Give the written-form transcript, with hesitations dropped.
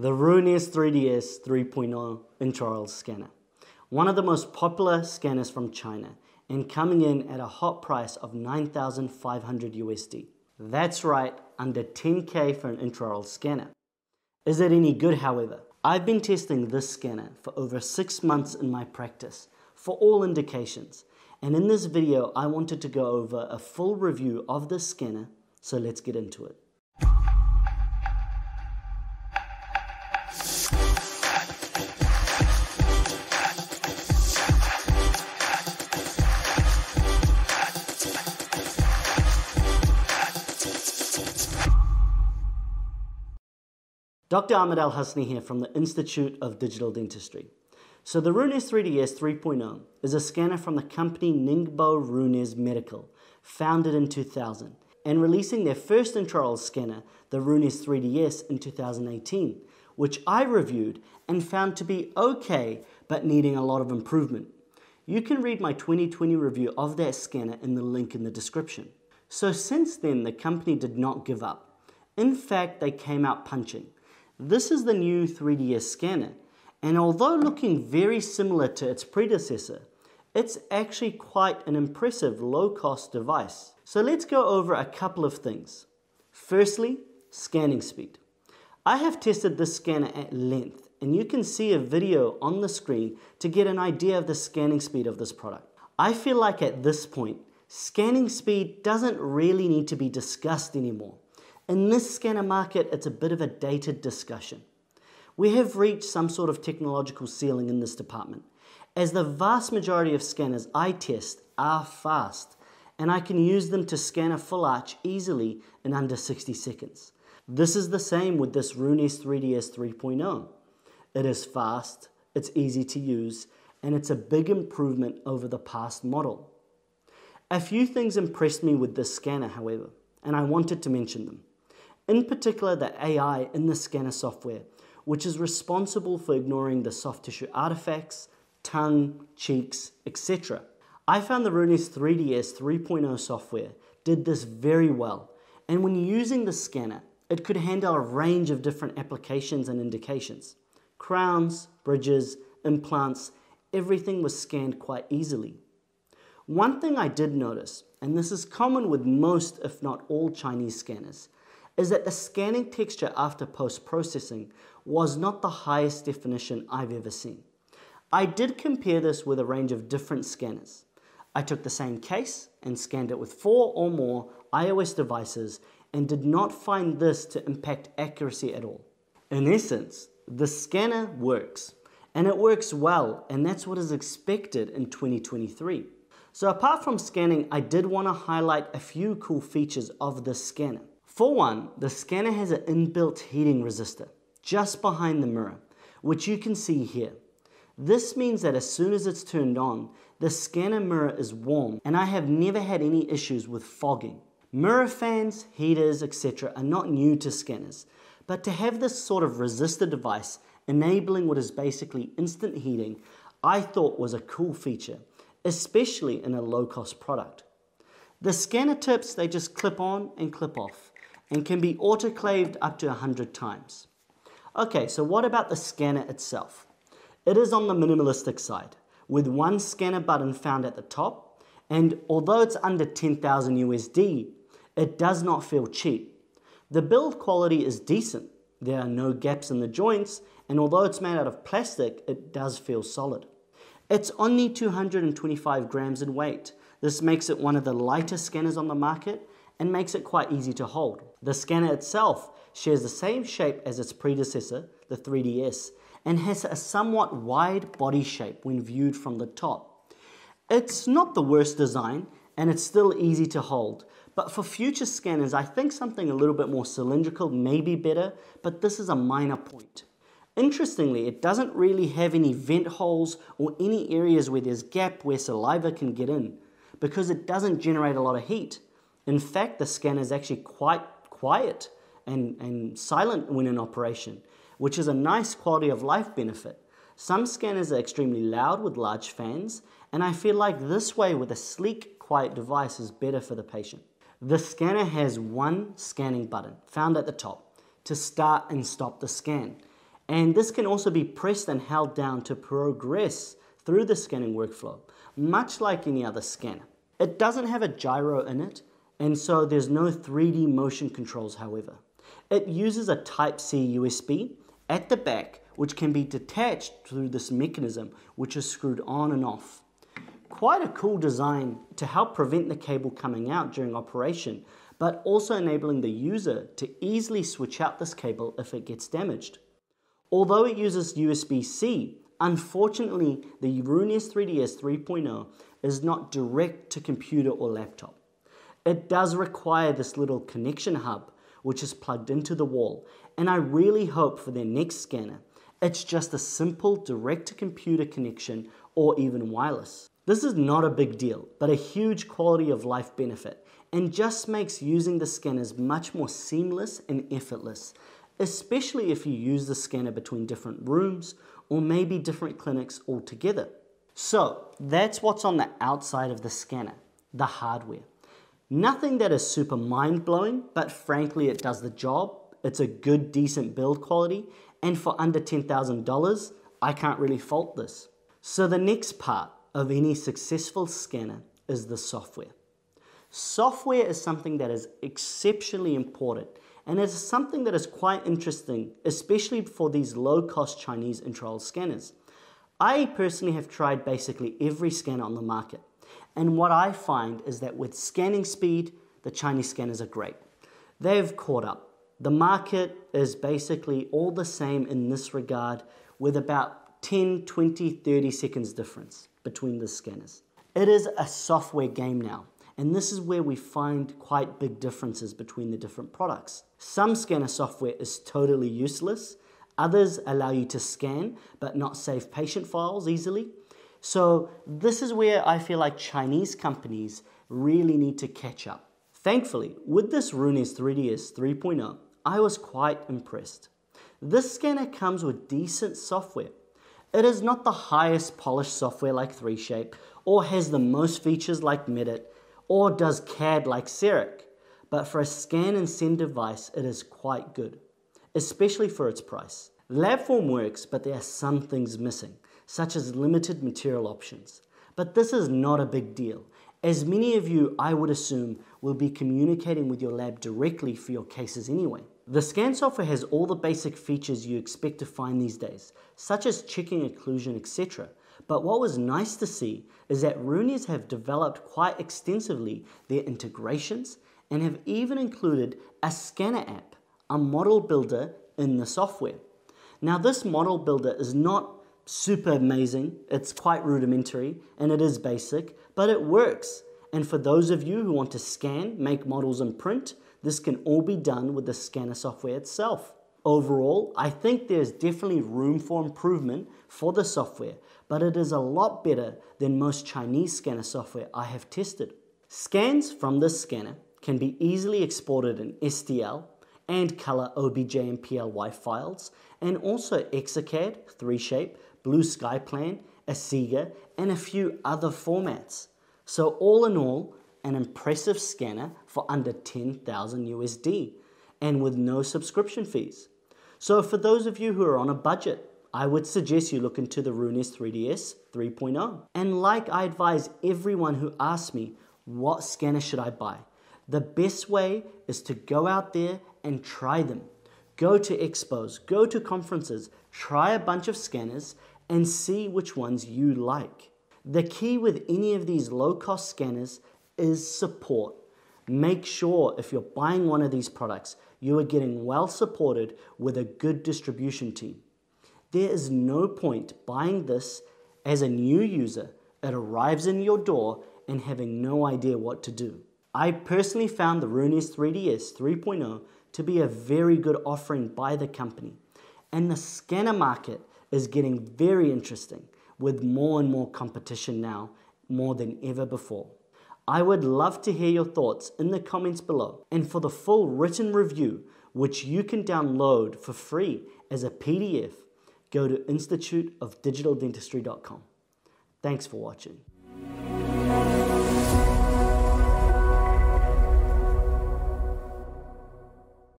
the Runyes 3DS 3.0 intraoral scanner. One of the most popular scanners from China and coming in at a hot price of $9,500 USD. That's right, under 10K for an intraoral scanner. Is it any good, however? I've been testing this scanner for over 6 months in my practice for all indications. And in this video, I wanted to go over a full review of this scanner, so let's get into it. Dr. Ahmad Al-Hassiny here from the Institute of Digital Dentistry. So the Runyes 3DS 3.0 is a scanner from the company Ningbo Runyes Medical, founded in 2000, and releasing their first intraoral scanner, the Runyes 3DS, in 2018, which I reviewed and found to be okay, but needing a lot of improvement. You can read my 2020 review of that scanner in the link in the description. So since then, the company did not give up. In fact, they came out punching. This is the new 3DS scanner, and although looking very similar to its predecessor, it's actually quite an impressive low-cost device. So let's go over a couple of things. Firstly, scanning speed. I have tested this scanner at length, and you can see a video on the screen to get an idea of the scanning speed of this product. I feel like at this point, scanning speed doesn't really need to be discussed anymore. In this scanner market, it's a bit of a dated discussion. We have reached some sort of technological ceiling in this department, as the vast majority of scanners I test are fast, and I can use them to scan a full arch easily in under 60 seconds. This is the same with this Runyes 3DS 3.0. It is fast, it's easy to use, and it's a big improvement over the past model. A few things impressed me with this scanner, however, and I wanted to mention them. In particular, the AI in the scanner software, which is responsible for ignoring the soft tissue artifacts, tongue, cheeks, etc. I found the Runyes 3DS 3.0 software did this very well, and when using the scanner, it could handle a range of different applications and indications. Crowns, bridges, implants, everything was scanned quite easily. One thing I did notice, and this is common with most, if not all, Chinese scanners, is that the scanning texture after post-processing was not the highest definition I've ever seen. I did compare this with a range of different scanners. I took the same case and scanned it with 4 or more iOS devices and did not find this to impact accuracy at all. In essence, the scanner works, and it works well, and that's what is expected in 2023. So apart from scanning, I did want to highlight a few cool features of this scanner. For one, the scanner has an inbuilt heating resistor just behind the mirror, which you can see here. This means that as soon as it's turned on, the scanner mirror is warm, and I have never had any issues with fogging. Mirror fans, heaters, etc. are not new to scanners, but to have this sort of resistor device enabling what is basically instant heating, I thought was a cool feature, especially in a low-cost product. The scanner tips, they just clip on and clip off, and can be autoclaved up to 100 times. Okay, so what about the scanner itself? It is on the minimalistic side, with one scanner button found at the top, and although it's under 10,000 USD, it does not feel cheap. The build quality is decent. There are no gaps in the joints, and although it's made out of plastic, it does feel solid. It's only 225 grams in weight. This makes it one of the lighter scanners on the market and makes it quite easy to hold. The scanner itself shares the same shape as its predecessor, the 3DS, and has a somewhat wide body shape when viewed from the top. It's not the worst design, and it's still easy to hold, but for future scanners, I think something a little bit more cylindrical may be better, but this is a minor point. Interestingly, it doesn't really have any vent holes or any areas where there's gap where saliva can get in, because it doesn't generate a lot of heat. In fact, the scanner is actually quite quiet and silent when in operation, which is a nice quality of life benefit. Some scanners are extremely loud with large fans, and I feel like this way with a sleek, quiet device is better for the patient. The scanner has one scanning button found at the top to start and stop the scan. And this can also be pressed and held down to progress through the scanning workflow, much like any other scanner. It doesn't have a gyro in it, and so there's no 3D motion controls, however. It uses a Type-C USB at the back, which can be detached through this mechanism, which is screwed on and off. Quite a cool design to help prevent the cable coming out during operation, but also enabling the user to easily switch out this cable if it gets damaged. Although it uses USB-C, unfortunately, the Runyes 3DS 3.0 is not direct to computer or laptop. It does require this little connection hub, which is plugged into the wall, and I really hope for their next scanner, it's just a simple direct-to-computer connection or even wireless. This is not a big deal, but a huge quality of life benefit, and just makes using the scanners much more seamless and effortless, especially if you use the scanner between different rooms or maybe different clinics altogether. So that's what's on the outside of the scanner, the hardware. Nothing that is super mind-blowing, but frankly it does the job. It's a good, decent build quality, and for under $10,000, I can't really fault this. So the next part of any successful scanner is the software. Software is something that is exceptionally important, and it's something that is quite interesting, especially for these low-cost Chinese intraoral scanners. I personally have tried basically every scanner on the market, and what I find is that with scanning speed, the Chinese scanners are great. They've caught up. The market is basically all the same in this regard, with about 10, 20, 30 seconds difference between the scanners. It is a software game now, and this is where we find quite big differences between the different products. Some scanner software is totally useless, others allow you to scan but not save patient files easily. So this is where I feel like Chinese companies really need to catch up. Thankfully, with this Runyes 3DS 3.0, I was quite impressed. This scanner comes with decent software. It is not the highest polished software like 3Shape, or has the most features like Medit, or does CAD like CEREC, but for a scan and send device, it is quite good, especially for its price. LabForm works, but there are some things missing, such as limited material options. But this is not a big deal, as many of you, I would assume, will be communicating with your lab directly for your cases anyway. The scan software has all the basic features you expect to find these days, such as checking occlusion, etc. But what was nice to see is that Runyes have developed quite extensively their integrations and have even included a scanner app, a model builder in the software. Now this model builder is not super amazing, it's quite rudimentary and it is basic, but it works. And for those of you who want to scan, make models and print, this can all be done with the scanner software itself. Overall, I think there's definitely room for improvement for the software, but it is a lot better than most Chinese scanner software I have tested. Scans from this scanner can be easily exported in STL and color OBJ and PLY files, and also Exocad, 3Shape, Blue Sky Plan, Asiga, and a few other formats. So all in all, an impressive scanner for under $10,000 USD and with no subscription fees. So for those of you who are on a budget, I would suggest you look into the Runyes 3DS 3.0. And like I advise everyone who asks me, what scanner should I buy? The best way is to go out there and try them. Go to expos, go to conferences, try a bunch of scanners and see which ones you like. The key with any of these low-cost scanners is support. Make sure if you're buying one of these products, you are getting well supported with a good distribution team. There is no point buying this as a new user. It arrives in your door and having no idea what to do. I personally found the Runyes 3DS 3.0 to be a very good offering by the company. And the scanner market is getting very interesting, with more and more competition now, more than ever before. I would love to hear your thoughts in the comments below, and for the full written review, which you can download for free as a PDF, go to instituteofdigitaldentistry.com. Thanks for watching.